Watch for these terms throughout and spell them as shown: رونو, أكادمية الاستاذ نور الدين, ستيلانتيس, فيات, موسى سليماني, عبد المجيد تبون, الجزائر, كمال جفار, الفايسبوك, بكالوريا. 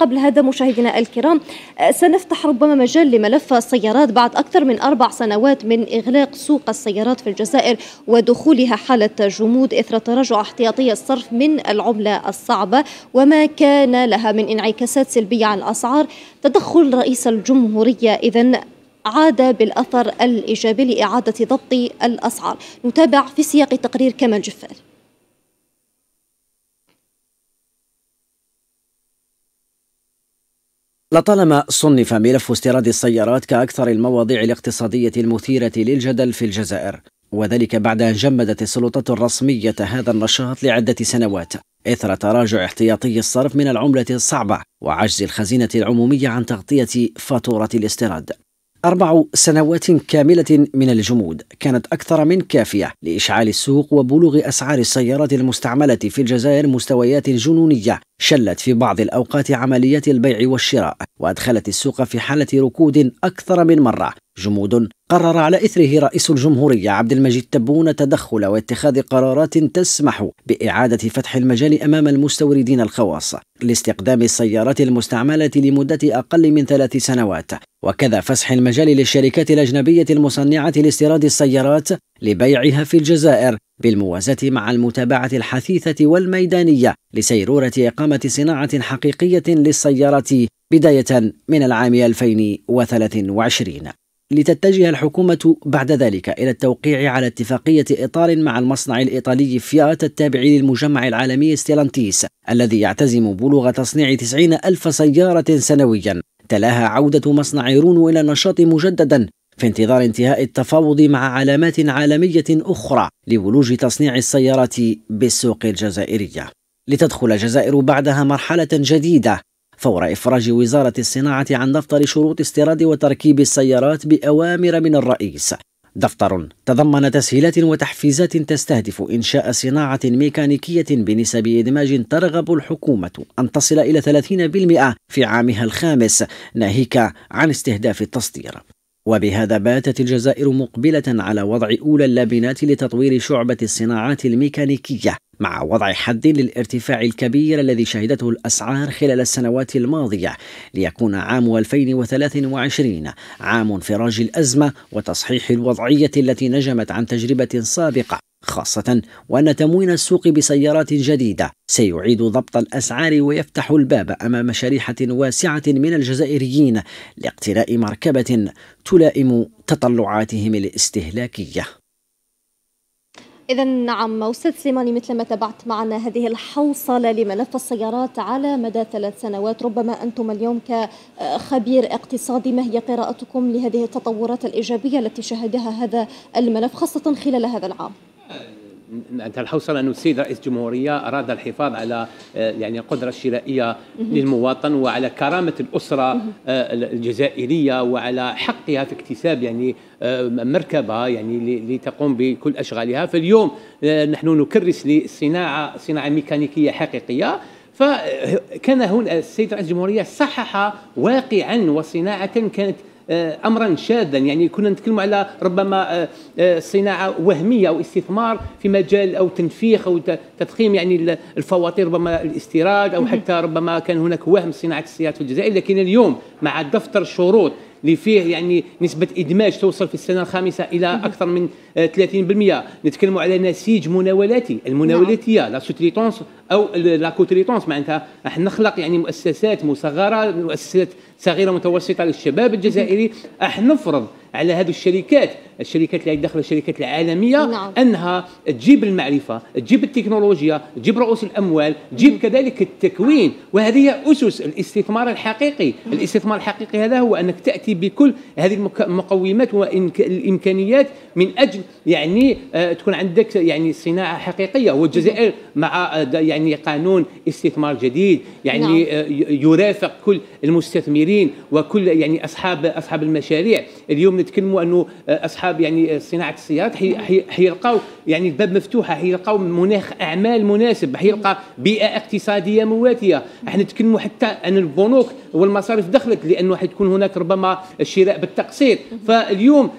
قبل هذا مشاهدينا الكرام سنفتح ربما مجال لملف السيارات بعد أكثر من 4 سنوات من إغلاق سوق السيارات في الجزائر ودخولها حالة جمود إثر تراجع احتياطي الصرف من العملة الصعبة وما كان لها من انعكاسات سلبية على الأسعار. تدخل رئيس الجمهورية إذن عاد بالأثر الإيجابي لإعادة ضبط الأسعار. نتابع في سياق تقرير كمال جفار. لطالما صنف ملف استيراد السيارات كأكثر المواضيع الاقتصادية المثيرة للجدل في الجزائر، وذلك بعد أن جمدت السلطات الرسمية هذا النشاط لعدة سنوات إثر تراجع احتياطي الصرف من العملة الصعبة وعجز الخزينة العمومية عن تغطية فاتورة الاستيراد. 4 سنوات كاملة من الجمود كانت أكثر من كافية لإشعال السوق وبلوغ أسعار السيارات المستعملة في الجزائر مستويات جنونية شلت في بعض الأوقات عمليات البيع والشراء وأدخلت السوق في حالة ركود أكثر من مرة. جمود قرر على إثره رئيس الجمهورية عبد المجيد تبون تدخل واتخاذ قرارات تسمح بإعادة فتح المجال أمام المستوردين الخواص لاستقدام السيارات المستعملة لمدة أقل من 3 سنوات، وكذا فسح المجال للشركات الأجنبية المصنعة لاستيراد السيارات لبيعها في الجزائر بالموازاة مع المتابعة الحثيثة والميدانية لسيرورة إقامة صناعة حقيقية للسيارات بداية من العام 2023. لتتجه الحكومة بعد ذلك إلى التوقيع على اتفاقية إطار مع المصنع الإيطالي فيات التابع للمجمع العالمي ستيلانتيس الذي يعتزم بلوغ تصنيع 90,000 سيارة سنويا. تلاها عودة مصنع رونو إلى النشاط مجددا في انتظار انتهاء التفاوض مع علامات عالمية أخرى لولوج تصنيع السيارات بالسوق الجزائرية. لتدخل الجزائر بعدها مرحلة جديدة فور إفراج وزارة الصناعة عن دفتر شروط استيراد وتركيب السيارات بأوامر من الرئيس، دفتر تضمن تسهيلات وتحفيزات تستهدف إنشاء صناعة ميكانيكية بنسب إدماج ترغب الحكومة أن تصل إلى 30% في عامها الخامس ناهيك عن استهداف التصدير. وبهذا باتت الجزائر مقبلة على وضع أولى اللبنات لتطوير شعبة الصناعات الميكانيكية مع وضع حد للارتفاع الكبير الذي شهدته الأسعار خلال السنوات الماضية، ليكون عام 2023 عام انفراج الأزمة وتصحيح الوضعية التي نجمت عن تجربة سابقة، خاصة وأن تموين السوق بسيارات جديدة سيعيد ضبط الأسعار ويفتح الباب أمام شريحة واسعة من الجزائريين لاقتناء مركبة تلائم تطلعاتهم الاستهلاكية. إذا نعم موسى سليماني، مثلما تابعت معنا هذه الحوصلة لملف السيارات على مدى 3 سنوات، ربما أنتم اليوم كخبير اقتصادي ما هي قراءتكم لهذه التطورات الإيجابية التي شهدها هذا الملف خاصة خلال هذا العام؟ أنت الحوصلة أن السيد رئيس الجمهورية أراد الحفاظ على يعني القدرة الشرائية للمواطن وعلى كرامة الأسرة الجزائرية وعلى حقها في اكتساب يعني مركبة يعني لتقوم بكل أشغالها. فاليوم نحن نكرس للصناعة صناعة ميكانيكية حقيقية، فكان هنا السيد رئيس الجمهورية صحح واقعا وصناعة كانت امرا شاذا. يعني كنا نتكلم على ربما صناعه وهميه او استثمار في مجال او تنفيخ او تضخيم يعني الفواتير ربما الاستيراد او حتى ربما كان هناك وهم صناعه السيارات في الجزائر. لكن اليوم مع دفتر شروط اللي فيه يعني نسبة إدماج توصل في السنة الخامسة إلى أكثر من 30%، نتكلم على نسيج مناولاتي المناولاتية لا سوتريتونس أو لا كوتريتونس، معناتها راح نخلق يعني مؤسسات مصغرة مؤسسات صغيرة متوسطة للشباب الجزائري. راح نفرض على هذه الشركات اللي داخل الشركات العالمية أنها تجيب المعرفة تجيب التكنولوجيا تجيب رؤوس الأموال تجيب كذلك التكوين، وهذه أسس الاستثمار الحقيقي. الاستثمار الحقيقي هذا هو أنك تأتي بكل هذه المقومات والإمكانيات من أجل يعني تكون عندك يعني صناعة حقيقية. والجزائر مع يعني قانون استثمار جديد يعني يرافق كل المستثمرين وكل يعني أصحاب المشاريع. اليوم نتكلموا انه اصحاب يعني صناعه السيارات حيلقاو يعني الباب مفتوحه، حيلقاو مناخ اعمال مناسب، حيلقى بيئه اقتصاديه مواتيه. احنا نتكلموا حتى ان البنوك والمصارف دخلت لانه حتكون هناك ربما الشراء بالتقسيط. فاليوم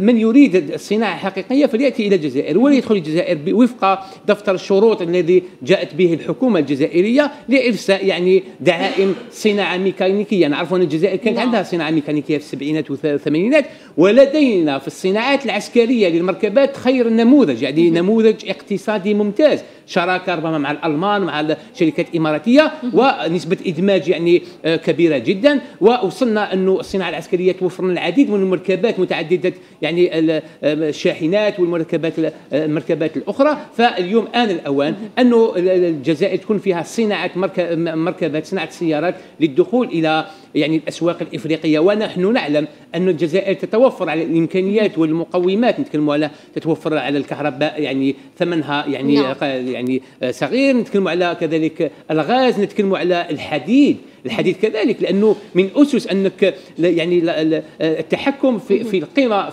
من يريد الصناعه الحقيقيه فلياتي الى الجزائر وليدخل الجزائر وفق دفتر الشروط الذي جاءت به الحكومه الجزائريه لارساء يعني دعائم صناعه ميكانيكيه. نعرفوا ان الجزائر كانت عندها صناعه ميكانيكيه في السبعينات والثمانينات، ولدينا في الصناعات العسكريه للمركبات خير نموذج، يعني نموذج اقتصادي ممتاز، شراكه ربما مع الالمان مع الشركات الاماراتيه ونسبه ادماج يعني كبيره جدا. ووصلنا انه الصناعه العسكريه توفر لنا العديد من المركبات متعدده يعني الشاحنات والمركبات الاخرى. فاليوم ان الاوان انه الجزائر تكون فيها صناعه مركبات، صناعه سيارات للدخول الى يعني الاسواق الافريقيه. ونحن نعلم ان الجزائر تتوفر على الامكانيات والمقومات، نتكلموا على تتوفر على الكهرباء يعني ثمنها يعني يعني صغير، نتكلموا على كذلك الغاز، نتكلموا على الحديد. الحديد كذلك لانه من اسس انك يعني التحكم في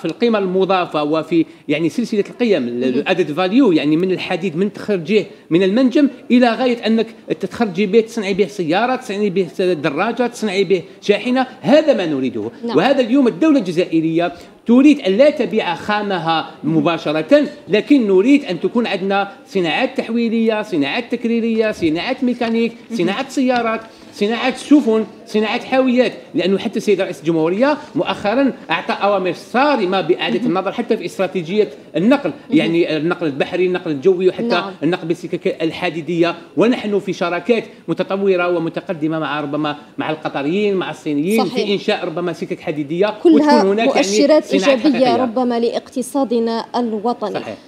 القيمه المضافه وفي يعني سلسله القيم الادد فاليو، يعني من الحديد من تخرجيه من المنجم الى غايه انك تخرجي به تصنعي به سياره، تصنعي به دراجه، تصنعي به شاحنه. هذا ما نريده. وهذا اليوم الدوله الجزائريه تريد أن لا تبيع خامها مباشرة، لكن نريد أن تكون عندنا صناعات تحويلية، صناعات تكريرية، صناعات ميكانيك، صناعات سيارات، صناعات سفن، صناعات حاويات. لأنه حتى السيد رئيس الجمهورية مؤخرا أعطى أوامر صارمة بإعادة النظر حتى في استراتيجية النقل، يعني النقل البحري، النقل الجوي، وحتى النقل بالسكك الحديدية. ونحن في شراكات متطورة ومتقدمة مع ربما مع القطريين، مع الصينيين، في إنشاء ربما سكك حديدية كلها وتكون هناك مؤشرات يعني إيجابية ربما لإقتصادنا الوطني. صحيح.